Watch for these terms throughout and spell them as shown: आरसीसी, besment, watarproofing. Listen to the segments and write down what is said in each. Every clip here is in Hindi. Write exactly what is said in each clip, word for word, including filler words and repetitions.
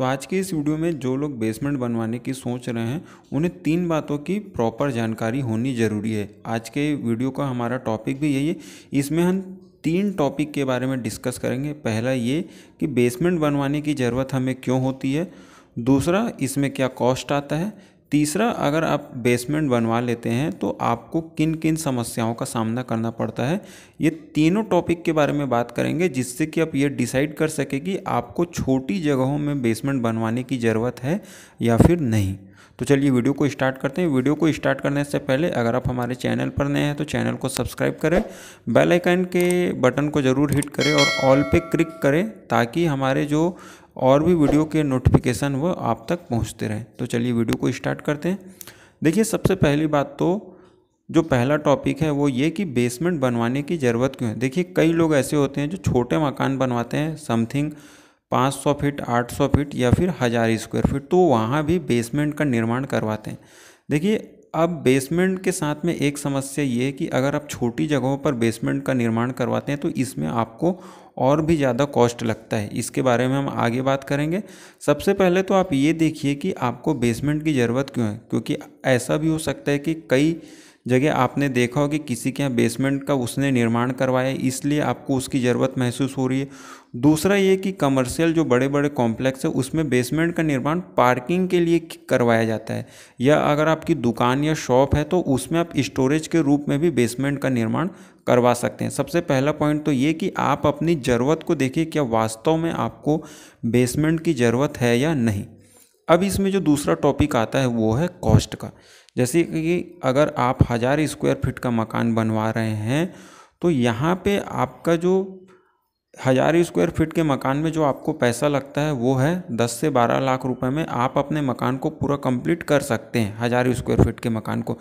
तो आज के इस वीडियो में जो लोग बेसमेंट बनवाने की सोच रहे हैं उन्हें तीन बातों की प्रॉपर जानकारी होनी ज़रूरी है। आज के वीडियो का हमारा टॉपिक भी यही है। इसमें हम तीन टॉपिक के बारे में डिस्कस करेंगे। पहला ये कि बेसमेंट बनवाने की ज़रूरत हमें क्यों होती है, दूसरा इसमें क्या कॉस्ट आता है, तीसरा अगर आप बेसमेंट बनवा लेते हैं तो आपको किन किन समस्याओं का सामना करना पड़ता है। ये तीनों टॉपिक के बारे में बात करेंगे जिससे कि आप ये डिसाइड कर सकें कि आपको छोटी जगहों में बेसमेंट बनवाने की ज़रूरत है या फिर नहीं। तो चलिए वीडियो को स्टार्ट करते हैं। वीडियो को स्टार्ट करने से पहले अगर आप हमारे चैनल पर नए हैं तो चैनल को सब्सक्राइब करें, बेल आइकन के बटन को ज़रूर हिट करें और ऑल पे क्लिक करें ताकि हमारे जो और भी वीडियो के नोटिफिकेशन वो आप तक पहुंचते रहें। तो चलिए वीडियो को स्टार्ट करते हैं। देखिए, सबसे पहली बात तो जो पहला टॉपिक है वो ये कि बेसमेंट बनवाने की ज़रूरत क्यों है। देखिए, कई लोग ऐसे होते हैं जो छोटे मकान बनवाते हैं, समथिंग पाँच सौ फीट, आठ सौ फीट या फिर हज़ार स्क्वायर फीट, तो वहाँ भी बेसमेंट का निर्माण करवाते हैं। देखिए, अब बेसमेंट के साथ में एक समस्या ये है कि अगर आप छोटी जगहों पर बेसमेंट का निर्माण करवाते हैं तो इसमें आपको और भी ज़्यादा कॉस्ट लगता है। इसके बारे में हम आगे बात करेंगे। सबसे पहले तो आप ये देखिए कि आपको बेसमेंट की ज़रूरत क्यों है, क्योंकि ऐसा भी हो सकता है कि कई जगह आपने देखा हो कि किसी के यहाँ बेसमेंट का उसने निर्माण करवाया, इसलिए आपको उसकी ज़रूरत महसूस हो रही है। दूसरा ये कि कमर्शियल जो बड़े बड़े कॉम्प्लेक्स है उसमें बेसमेंट का निर्माण पार्किंग के लिए करवाया जाता है, या अगर आपकी दुकान या शॉप है तो उसमें आप स्टोरेज के रूप में भी बेसमेंट का निर्माण करवा सकते हैं। सबसे पहला पॉइंट तो ये कि आप अपनी ज़रूरत को देखिए, क्या वास्तव में आपको बेसमेंट की ज़रूरत है या नहीं। अब इसमें जो दूसरा टॉपिक आता है वो है कॉस्ट का। जैसे कि अगर आप हज़ार स्क्वायर फीट का मकान बनवा रहे हैं तो यहाँ पे आपका जो हज़ार स्क्वायर फीट के मकान में जो आपको पैसा लगता है वो है दस से बारह लाख रुपए में आप अपने मकान को पूरा कंप्लीट कर सकते हैं, हज़ार स्क्वायर फीट के मकान को।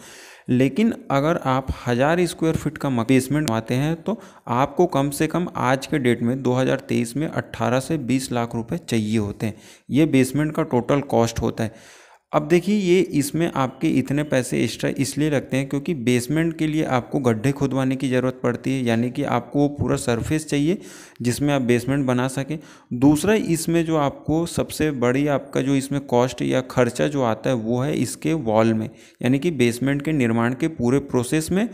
लेकिन अगर आप हज़ार स्क्वायर फीट का बेसमेंट बनवाते हैं तो आपको कम से कम आज के डेट में दो हज़ार तेईस में अट्ठारह से बीस लाख रुपए चाहिए होते हैं। ये बेसमेंट का टोटल कॉस्ट होता है। अब देखिए, ये इसमें आपके इतने पैसे एक्स्ट्रा इसलिए लगते हैं क्योंकि बेसमेंट के लिए आपको गड्ढे खुदवाने की ज़रूरत पड़ती है, यानी कि आपको पूरा सरफेस चाहिए जिसमें आप बेसमेंट बना सकें। दूसरा इसमें जो आपको सबसे बड़ी आपका जो इसमें कॉस्ट या खर्चा जो आता है वो है इसके वॉल में, यानी कि बेसमेंट के निर्माण के पूरे प्रोसेस में,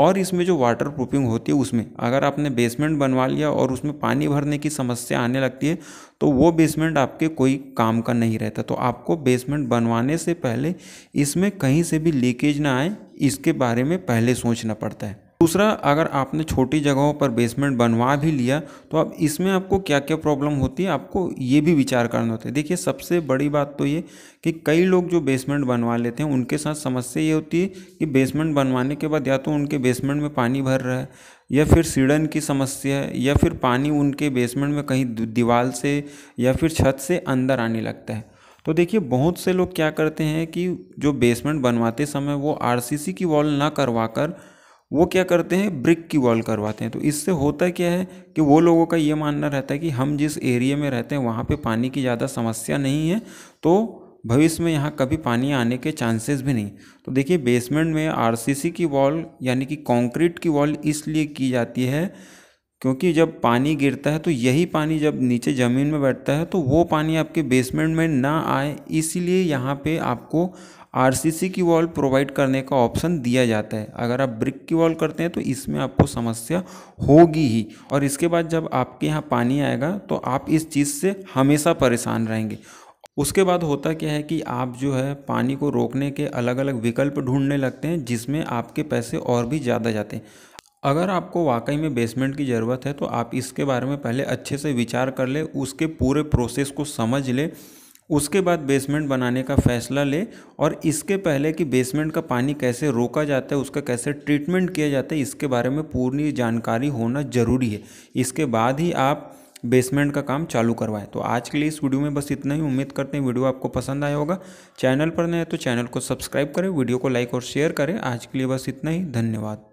और इसमें जो वाटर प्रूफिंग होती है उसमें। अगर आपने बेसमेंट बनवा लिया और उसमें पानी भरने की समस्या आने लगती है तो वो बेसमेंट आपके कोई काम का नहीं रहता। तो आपको बेसमेंट बनवाने से पहले इसमें कहीं से भी लीकेज ना आए, इसके बारे में पहले सोचना पड़ता है। दूसरा, अगर आपने छोटी जगहों पर बेसमेंट बनवा भी लिया तो अब इसमें आपको क्या क्या प्रॉब्लम होती है आपको ये भी विचार करना होता है। देखिए, सबसे बड़ी बात तो ये कि कई लोग जो बेसमेंट बनवा लेते हैं उनके साथ समस्या ये होती है कि बेसमेंट बनवाने के बाद या तो उनके बेसमेंट में पानी भर रहा है, या फिर सीढ़न की समस्या है, या फिर पानी उनके बेसमेंट में कहीं दीवार से या फिर छत से अंदर आने लगता है। तो देखिए, बहुत से लोग क्या करते हैं कि जो बेसमेंट बनवाते समय वो आरसीसी की वॉल ना करवा कर वो क्या करते हैं, ब्रिक की वॉल करवाते हैं। तो इससे होता क्या है कि वो लोगों का ये मानना रहता है कि हम जिस एरिया में रहते हैं वहाँ पे पानी की ज़्यादा समस्या नहीं है तो भविष्य में यहाँ कभी पानी आने के चांसेस भी नहीं। तो देखिए, बेसमेंट में आरसीसी की वॉल यानी कि कंक्रीट की वॉल इसलिए की जाती है क्योंकि जब पानी गिरता है तो यही पानी जब नीचे ज़मीन में बैठता है तो वो पानी आपके बेसमेंट में ना आए, इसीलिए यहाँ पे आपको आरसीसी की वॉल प्रोवाइड करने का ऑप्शन दिया जाता है। अगर आप ब्रिक की वॉल करते हैं तो इसमें आपको समस्या होगी ही, और इसके बाद जब आपके यहाँ पानी आएगा तो आप इस चीज़ से हमेशा परेशान रहेंगे। उसके बाद होता क्या है कि आप जो है पानी को रोकने के अलग अलग विकल्प ढूंढने लगते हैं जिसमें आपके पैसे और भी ज़्यादा जाते हैं। अगर आपको वाकई में बेसमेंट की ज़रूरत है तो आप इसके बारे में पहले अच्छे से विचार कर ले, उसके पूरे प्रोसेस को समझ ले, उसके बाद बेसमेंट बनाने का फैसला ले, और इसके पहले कि बेसमेंट का पानी कैसे रोका जाता है, उसका कैसे ट्रीटमेंट किया जाता है, इसके बारे में पूरी जानकारी होना ज़रूरी है। इसके बाद ही आप बेसमेंट का काम चालू करवाएं। तो आज के लिए इस वीडियो में बस इतना ही। उम्मीद करते हैं वीडियो आपको पसंद आया होगा। चैनल पर नए हैं तो चैनल को सब्सक्राइब करें, वीडियो को लाइक और शेयर करें। आज के लिए बस इतना ही। धन्यवाद।